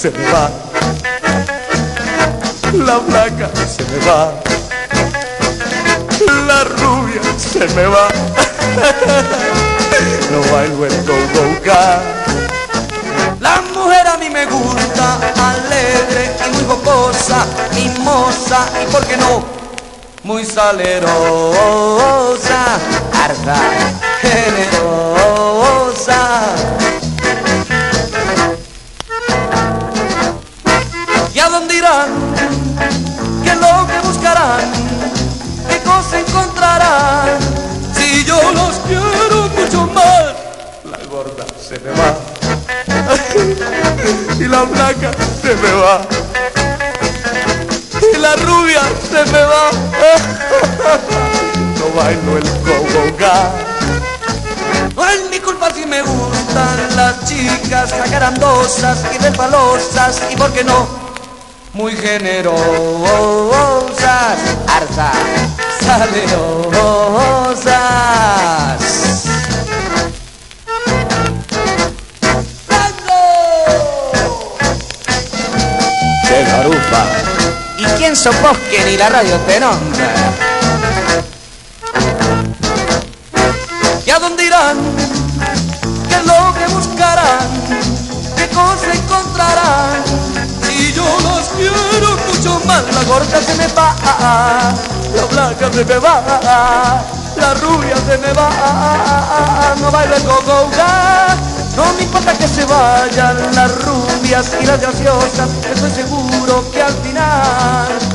se me va, la blanca se me va, la rubia se me va. No bailo el go-go-ga. La mujer a mí me gusta, alegre y muy jocosa, mimosa y, ¿por qué no?, muy salerosa, arda, generosa. ¿Y a dónde irán? ¿Qué es lo que buscarán? ¿Qué cosa encontrarán? Si yo los quiero mucho más. La gorda se me va y la blanca se me va y la rubia se me va. No bailo el go-go-ga. No es mi culpa si me gustan las chicas agrandosas y resbalosas y, ¿por qué no?, muy generosas, arza, salerosas. ¡Che garufa! ¿Y quién sos vos que ni la radio te nombra? ¿Y a dónde irán? ¿Qué es lo que buscarán? ¿Qué cosa encontrarán? Si yo los quiero mucho más. La gorda se me va, la blanca se me va, la rubia se me va. No bailo el go-go-ga. No me importa que se vayan las rubias y las graciosas. Estoy seguro que al final